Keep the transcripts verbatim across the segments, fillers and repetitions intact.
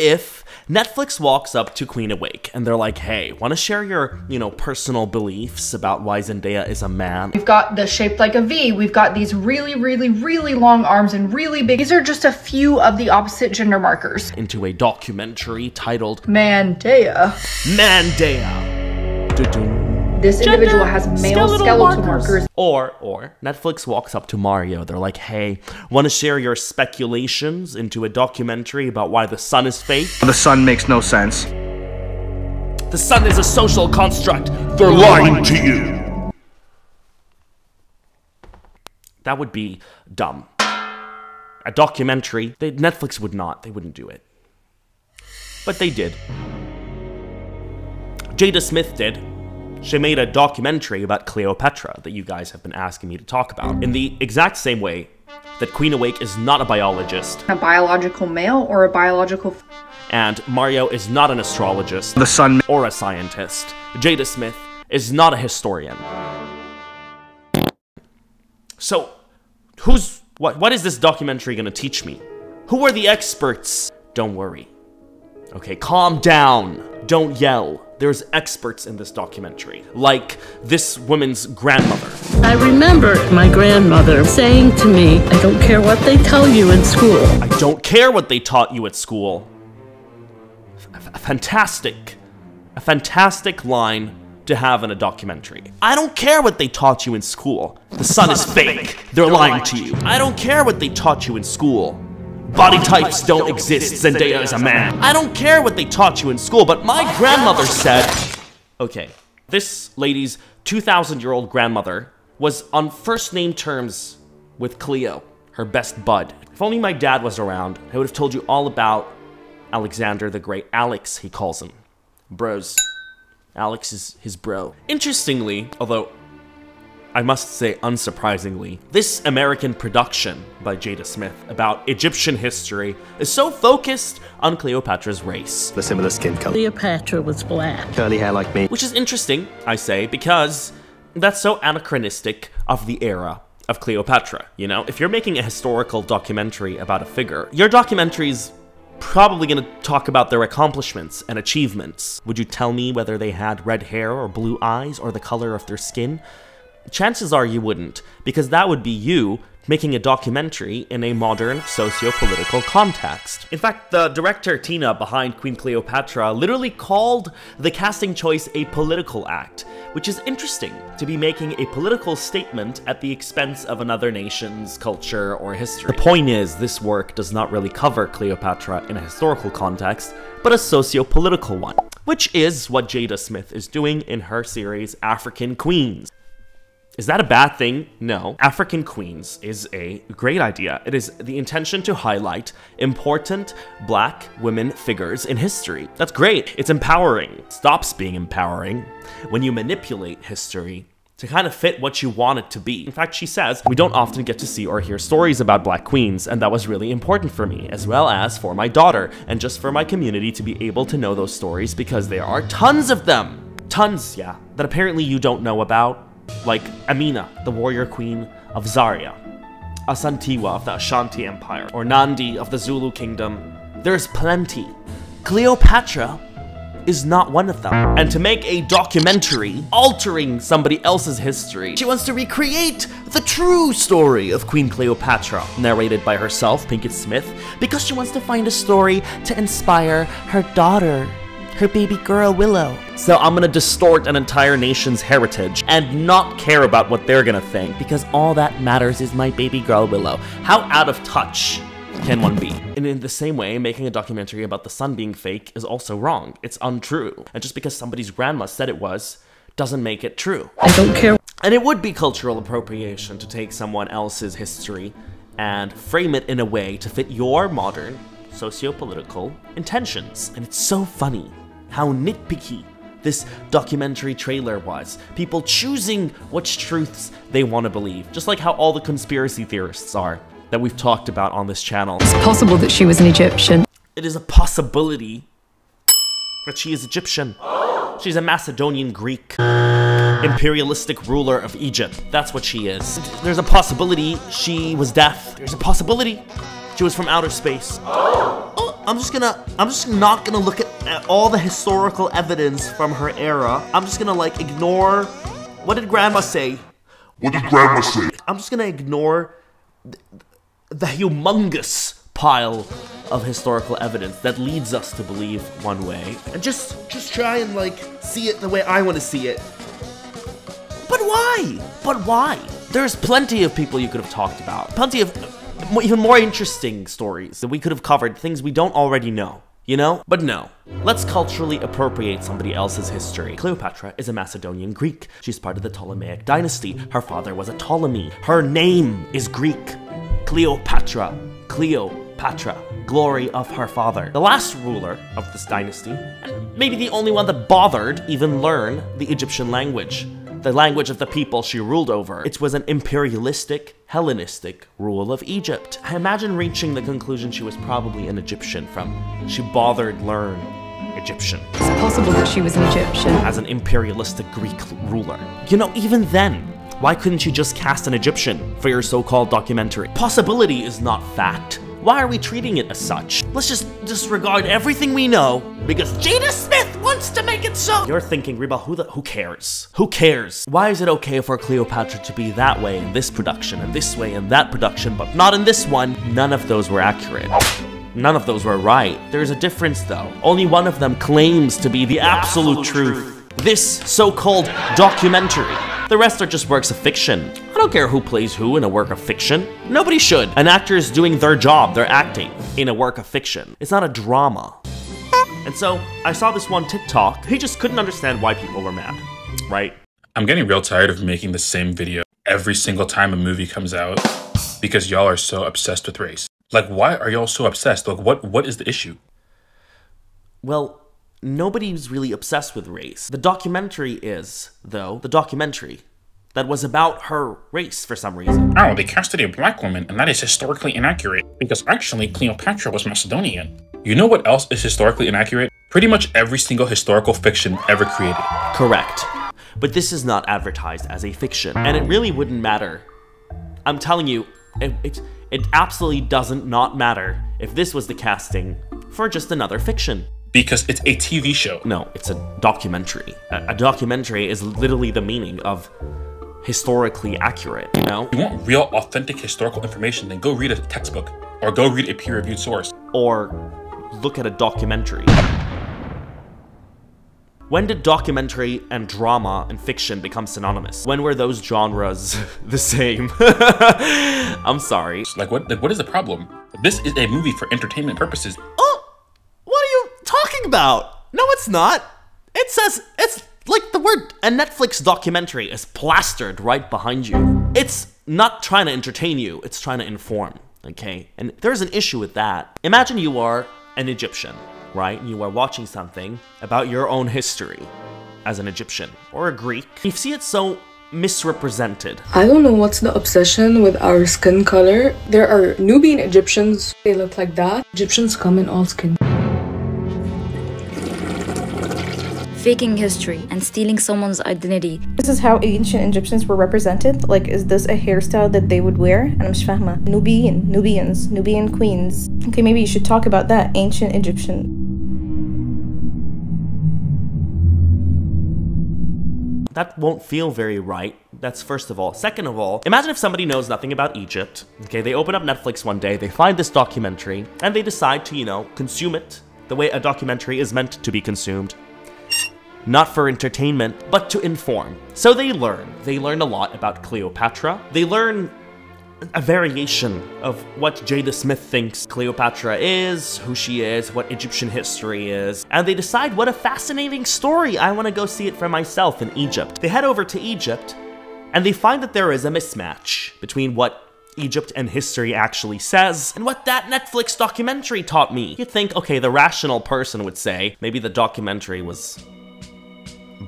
if Netflix walks up to Queen Awake and they're like, hey, want to share your, you know, personal beliefs about why Zendaya is a man? We've got the shaped like a V. We've got these really, really, really long arms and really big. These are just a few of the opposite gender markers. Into a documentary titled Mandaya. Mandaya. Doo-doo. This individual has male skeletal, skeletal markers. markers. Or, or Netflix walks up to Mario. They're like, hey, want to share your speculations into a documentary about why the sun is fake? The sun makes no sense. The sun is a social construct. They're lying, lying to you. That would be dumb. A documentary. They, Netflix would not. They wouldn't do it. But they did. Jada Smith did. She made a documentary about Cleopatra that you guys have been asking me to talk about. In the exact same way that Queen Awake is not a biologist. A biological male or a biological... And Mario is not an astrologist. The sun... Or a scientist. Jada Smith is not a historian. So, who's... What, what is this documentary gonna teach me? Who are the experts? Don't worry. Okay, calm down. Don't yell. There's experts in this documentary, like this woman's grandmother. I remember my grandmother saying to me, I don't care what they tell you in school. I don't care what they taught you at school. F- a fantastic, a fantastic line to have in a documentary. I don't care what they taught you in school. The sun is fake. They're lying to you. I don't care what they taught you in school. Body types don't exist. Zendaya is a man. I don't care what they taught you in school, but my grandmother said... Okay, this lady's two thousand year old grandmother was on first name terms with Cleo, her best bud. If only my dad was around, I would have told you all about Alexander the Great. Alex, he calls him. Bros. Alex is his bro. Interestingly, although I must say, unsurprisingly, this American production by Jada Smith about Egyptian history is so focused on Cleopatra's race. The similar skin color. Cleopatra was black. Curly hair like me. Which is interesting, I say, because that's so anachronistic of the era of Cleopatra, you know? If you're making a historical documentary about a figure, your documentary's probably gonna talk about their accomplishments and achievements. Would you tell me whether they had red hair or blue eyes or the color of their skin? Chances are you wouldn't, because that would be you making a documentary in a modern socio-political context. In fact, the director Tina behind Queen Cleopatra literally called the casting choice a political act, which is interesting, to be making a political statement at the expense of another nation's culture or history. The point is, this work does not really cover Cleopatra in a historical context, but a socio-political one, which is what Jada Smith is doing in her series African Queens. Is that a bad thing? No. African Queens is a great idea. It is the intention to highlight important black women figures in history. That's great. It's empowering. It stops being empowering when you manipulate history to kind of fit what you want it to be. In fact, she says, we don't often get to see or hear stories about black queens, and that was really important for me, as well as for my daughter, and just for my community to be able to know those stories because there are tons of them. Tons, yeah, that apparently you don't know about. Like Amina, the warrior queen of Zaria, Asantewa of the Ashanti Empire, or Nandi of the Zulu Kingdom. There's plenty. Cleopatra is not one of them. And to make a documentary altering somebody else's history, she wants to recreate the true story of Queen Cleopatra, narrated by herself, Pinkett Smith, because she wants to find a story to inspire her daughter, her baby girl, Willow. So I'm gonna distort an entire nation's heritage and not care about what they're gonna think, because all that matters is my baby girl, Willow. How out of touch can one be? And in the same way, making a documentary about the sun being fake is also wrong. It's untrue. And just because somebody's grandma said it was, doesn't make it true. I don't care. And it would be cultural appropriation to take someone else's history and frame it in a way to fit your modern socio-political intentions. And it's so funny how nitpicky this documentary trailer was. People choosing which truths they want to believe. Just like how all the conspiracy theorists are that we've talked about on this channel. It's possible that she was an Egyptian. It is a possibility that she is Egyptian. She's a Macedonian Greek imperialistic ruler of Egypt. That's what she is. There's a possibility she was deaf. There's a possibility she was from outer space. I'm just gonna, I'm just not gonna look at, at all the historical evidence from her era. I'm just gonna like ignore, what did grandma say? What did grandma say? I'm just gonna ignore the, the humongous pile of historical evidence that leads us to believe one way. And just, just try and like, see it the way I wanna see it. But why? But why? There's plenty of people you could have talked about. Plenty of even more interesting stories that we could have covered, things we don't already know, you know? But no. Let's culturally appropriate somebody else's history. Cleopatra is a Macedonian Greek. She's part of the Ptolemaic dynasty. Her father was a Ptolemy. Her name is Greek. Cleopatra. Cleopatra. Glory of her father. The last ruler of this dynasty, and maybe the only one that bothered even learn the Egyptian language. The language of the people she ruled over. It was an imperialistic, Hellenistic rule of Egypt. I imagine reaching the conclusion she was probably an Egyptian from she bothered learn Egyptian. It's possible that she was an Egyptian. As an imperialistic Greek ruler. You know, even then, why couldn't you just cast an Egyptian for your so-called documentary? Possibility is not fact. Why are we treating it as such? Let's just disregard everything we know because Jada Smith wants to make it so! You're thinking, Reba, who the- who cares? Who cares? Why is it okay for Cleopatra to be that way in this production, and this way in that production, but not in this one? None of those were accurate. None of those were right. There's a difference though. Only one of them claims to be the, the absolute, absolute truth. truth. This so-called documentary. The rest are just works of fiction. I don't care who plays who in a work of fiction. Nobody should. An actor is doing their job, they're acting in a work of fiction. It's not a drama. And so I saw this one TikTok. He just couldn't understand why people were mad, right? I'm getting real tired of making the same video every single time a movie comes out because y'all are so obsessed with race. Like, why are y'all so obsessed? Like, what, what is the issue? Well, nobody's really obsessed with race. The documentary is, though, the documentary that was about her race for some reason. Oh, they casted a black woman, and that is historically inaccurate because actually Cleopatra was Macedonian. You know what else is historically inaccurate? Pretty much every single historical fiction ever created. Correct. But this is not advertised as a fiction, and it really wouldn't matter. I'm telling you, it, it, it absolutely doesn't not matter if this was the casting for just another fiction. Because it's a T V show. No, it's a documentary. A, a documentary is literally the meaning of historically accurate, you know? If you want real, authentic historical information, then go read a textbook or go read a peer-reviewed source. Or look at a documentary. When did documentary and drama and fiction become synonymous? When were those genres the same? I'm sorry. Like what, like, what is the problem? This is a movie for entertainment purposes. Oh! Talking about? No, it's not. It says, it's like the word, a Netflix documentary is plastered right behind you. It's not trying to entertain you, it's trying to inform, okay? And there's an issue with that. Imagine you are an Egyptian, right? You are watching something about your own history as an Egyptian or a Greek. You see it so misrepresented. I don't know what's the obsession with our skin color. There are Nubian Egyptians, they look like that. Egyptians come in all skin. Faking history and stealing someone's identity. This is how ancient Egyptians were represented. Like, is this a hairstyle that they would wear? And I'm Shfahma. Nubian, Nubians, Nubian queens. Okay, maybe you should talk about that, ancient Egyptian. That won't feel very right. That's first of all. Second of all, imagine if somebody knows nothing about Egypt. Okay, they open up Netflix one day, they find this documentary, and they decide to, you know, consume it the way a documentary is meant to be consumed. Not for entertainment, but to inform. So they learn. They learn a lot about Cleopatra. They learn a variation of what Jada Smith thinks Cleopatra is, who she is, what Egyptian history is, and they decide what a fascinating story. I want to go see it for myself in Egypt. They head over to Egypt, and they find that there is a mismatch between what Egypt and history actually says, and what that Netflix documentary taught me. You'd think, okay, the rational person would say, maybe the documentary was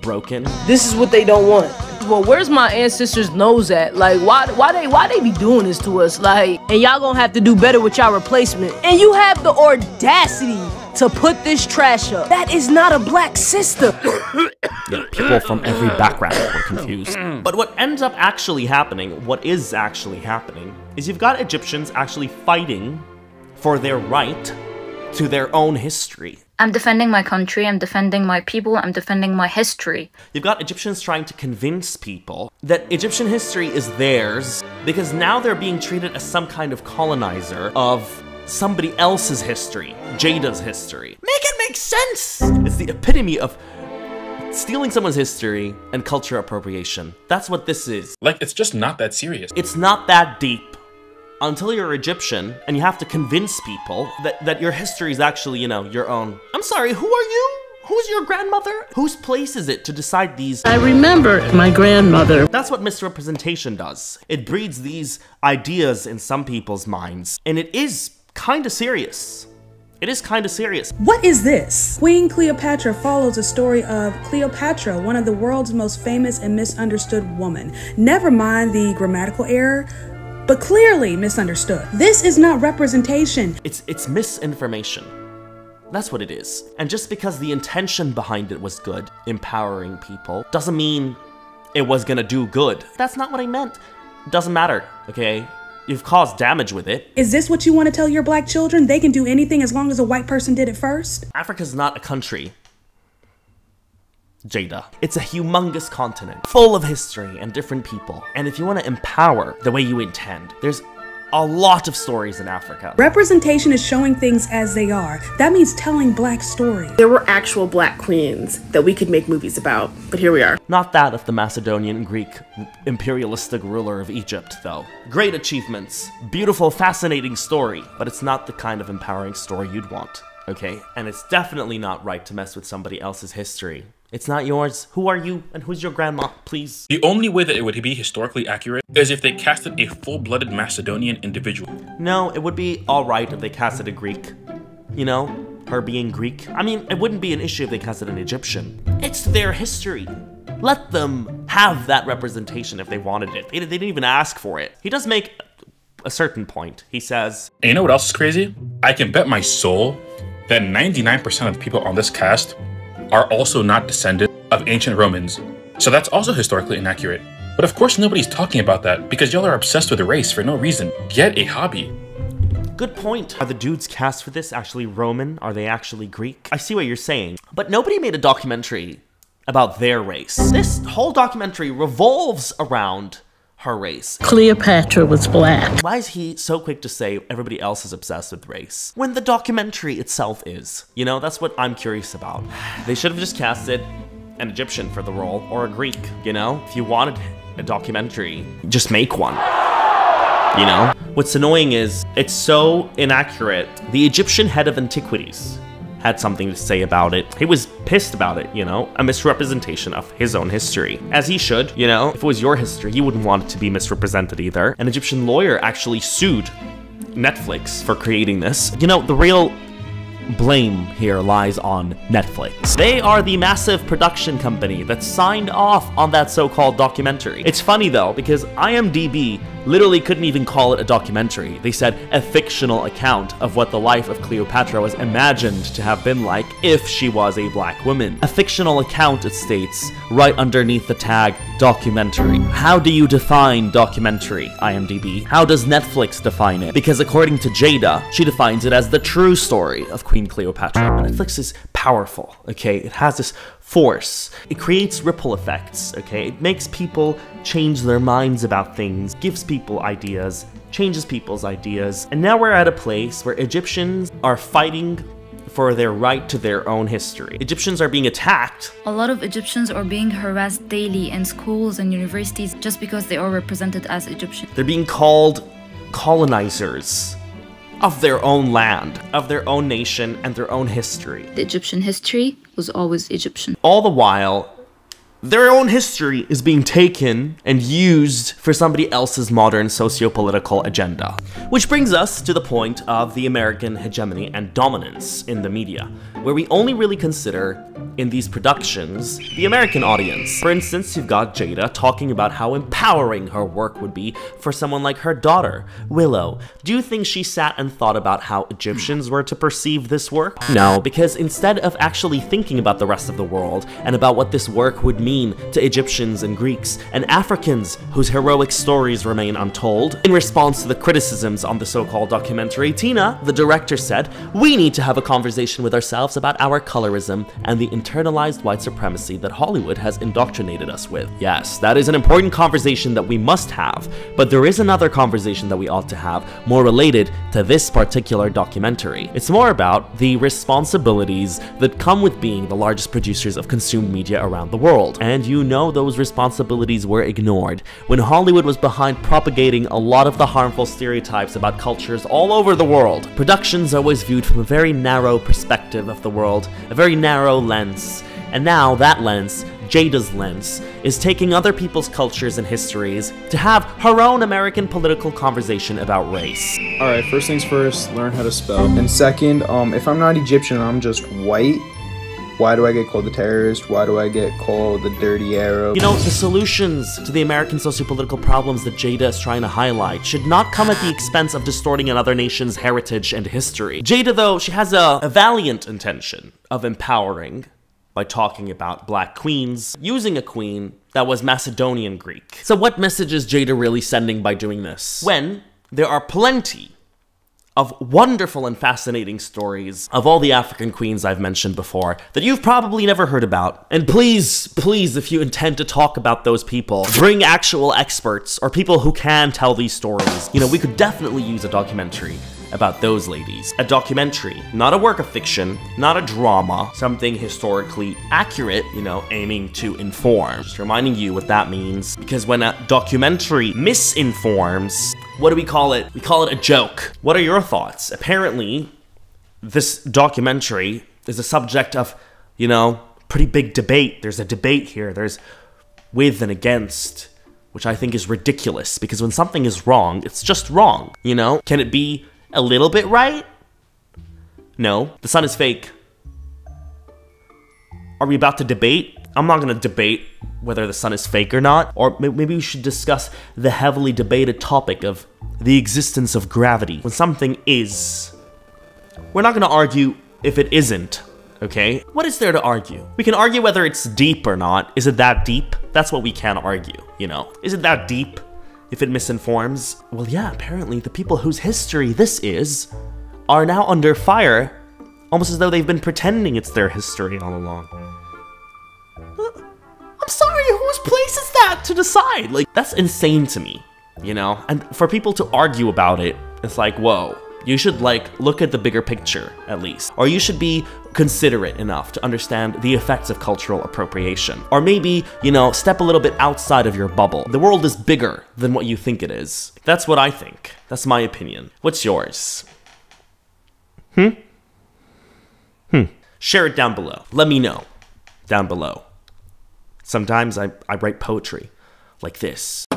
broken. This is what they don't want. Well, where's my ancestors' nose at? Like, why, why they, why they be doing this to us? Like, and y'all gonna have to do better with y'all replacement. And you have the audacity to put this trash up. That is not a black system. Yeah, people from every background were confused. But what ends up actually happening, what is actually happening, is you've got Egyptians actually fighting for their right to their own history. I'm defending my country, I'm defending my people, I'm defending my history. You've got Egyptians trying to convince people that Egyptian history is theirs because now they're being treated as some kind of colonizer of somebody else's history, Jada's history. Make it make sense! It's the epitome of stealing someone's history and culture appropriation. That's what this is. Like, it's just not that serious. It's not that deep. Until you're Egyptian, and you have to convince people that, that your history is actually, you know, your own. I'm sorry, who are you? Who's your grandmother? Whose place is it to decide these? I remember my grandmother. That's what misrepresentation does. It breeds these ideas in some people's minds, and it is kind of serious. It is kind of serious. What is this? Queen Cleopatra follows the story of Cleopatra, one of the world's most famous and misunderstood women. Never mind the grammatical error, but clearly misunderstood. This is not representation. It's, it's misinformation. That's what it is. And just because the intention behind it was good, empowering people, doesn't mean it was gonna do good. That's not what I meant. Doesn't matter, okay? You've caused damage with it. Is this what you want to tell your black children? They can do anything as long as a white person did it first? Africa's not a country, Jada. It's a humongous continent, full of history and different people. And if you want to empower the way you intend, there's a lot of stories in Africa. Representation is showing things as they are. That means telling black stories. There were actual black queens that we could make movies about, but here we are. Not that of the Macedonian Greek imperialistic ruler of Egypt, though. Great achievements, beautiful, fascinating story, but it's not the kind of empowering story you'd want, okay? And it's definitely not right to mess with somebody else's history. It's not yours. Who are you and who's your grandma, please? The only way that it would be historically accurate is if they casted a full-blooded Macedonian individual. No, it would be all right if they casted a Greek. You know, her being Greek. I mean, it wouldn't be an issue if they casted an Egyptian. It's their history. Let them have that representation if they wanted it. They, they didn't even ask for it. He does make a certain point. He says, and you know what else is crazy? I can bet my soul that ninety-nine percent of the people on this cast are also not descended of ancient Romans. So that's also historically inaccurate. But of course nobody's talking about that because y'all are obsessed with the race for no reason. Get a hobby. Good point. Are the dudes cast for this actually Roman? Are they actually Greek? I see what you're saying, but nobody made a documentary about their race. This whole documentary revolves around her race. Cleopatra was black. Why is he so quick to say everybody else is obsessed with race when the documentary itself is? You know, that's what I'm curious about. They should have just casted an Egyptian for the role or a Greek, you know? If you wanted a documentary, just make one, you know? What's annoying is it's so inaccurate. The Egyptian head of antiquities had something to say about it. He was pissed about it, you know? A misrepresentation of his own history. As he should, you know? If it was your history, you wouldn't want it to be misrepresented either. An Egyptian lawyer actually sued Netflix for creating this. You know, the real blame here lies on Netflix. They are the massive production company that signed off on that so-called documentary. It's funny though, because IMDb literally couldn't even call it a documentary. They said a fictional account of what the life of Cleopatra was imagined to have been like if she was a black woman. A fictional account, it states, right underneath the tag documentary. How do you define documentary, IMDb? How does Netflix define it? Because according to Jada, she defines it as the true story of Queen Cleopatra. Netflix is powerful, okay? It has this force. It creates ripple effects, okay? It makes people change their minds about things, gives people ideas, changes people's ideas. And now we're at a place where Egyptians are fighting for their right to their own history. Egyptians are being attacked. A lot of Egyptians are being harassed daily in schools and universities just because they are represented as Egyptian. They're being called colonizers of their own land, of their own nation, and their own history. The Egyptian history was always Egyptian. All the while, their own history is being taken and used for somebody else's modern socio-political agenda. Which brings us to the point of the American hegemony and dominance in the media, where we only really consider, in these productions, the American audience. For instance, you've got Jada talking about how empowering her work would be for someone like her daughter, Willow. Do you think she sat and thought about how Egyptians were to perceive this work? No, because instead of actually thinking about the rest of the world and about what this work would mean mean to Egyptians and Greeks, and Africans whose heroic stories remain untold. In response to the criticisms on the so-called documentary, Tina, the director, said, "We need to have a conversation with ourselves about our colorism and the internalized white supremacy that Hollywood has indoctrinated us with." Yes, that is an important conversation that we must have, but there is another conversation that we ought to have, more related to this particular documentary. It's more about the responsibilities that come with being the largest producers of consumed media around the world. And you know those responsibilities were ignored when Hollywood was behind propagating a lot of the harmful stereotypes about cultures all over the world. Productions are always viewed from a very narrow perspective of the world, a very narrow lens. And now that lens, Jada's lens, is taking other people's cultures and histories to have her own American political conversation about race. Alright, first things first, learn how to spell. And second, um, if I'm not Egyptian and I'm just white, why do I get called the terrorist? Why do I get called the dirty arrow? You know, the solutions to the American sociopolitical problems that Jada is trying to highlight should not come at the expense of distorting another nation's heritage and history. Jada, though, she has a, a valiant intention of empowering by talking about black queens, using a queen that was Macedonian Greek. So what message is Jada really sending by doing this, when there are plenty of wonderful and fascinating stories of all the African queens I've mentioned before that you've probably never heard about? And please, please, if you intend to talk about those people, bring actual experts or people who can tell these stories. You know, we could definitely use a documentary about those ladies. A documentary, not a work of fiction, not a drama, something historically accurate, you know, aiming to inform. Just reminding you what that means, because when a documentary misinforms, what do we call it? We call it a joke. What are your thoughts? Apparently, this documentary is a subject of, you know, pretty big debate. There's a debate here. There's with and against, which I think is ridiculous, because when something is wrong, it's just wrong, you know? Can it be a little bit right? No. The sun is fake. Are we about to debate? I'm not gonna debate whether the sun is fake or not. Or maybe we should discuss the heavily debated topic of the existence of gravity. When something is, we're not gonna argue if it isn't, okay? What is there to argue? We can argue whether it's deep or not. Is it that deep? That's what we can argue, you know? Is it that deep? If it misinforms, well, yeah, apparently the people whose history this is are now under fire, almost as though they've been pretending it's their history all along. I'm sorry, whose place is that to decide? Like, that's insane to me, you know? And for people to argue about it, it's like, whoa, you should, like, look at the bigger picture, at least. Or you should be considerate enough to understand the effects of cultural appropriation. Or maybe, you know, step a little bit outside of your bubble. The world is bigger than what you think it is. That's what I think. That's my opinion. What's yours? Hmm? Hmm. Share it down below. Let me know. Down below. Sometimes I, I write poetry like this.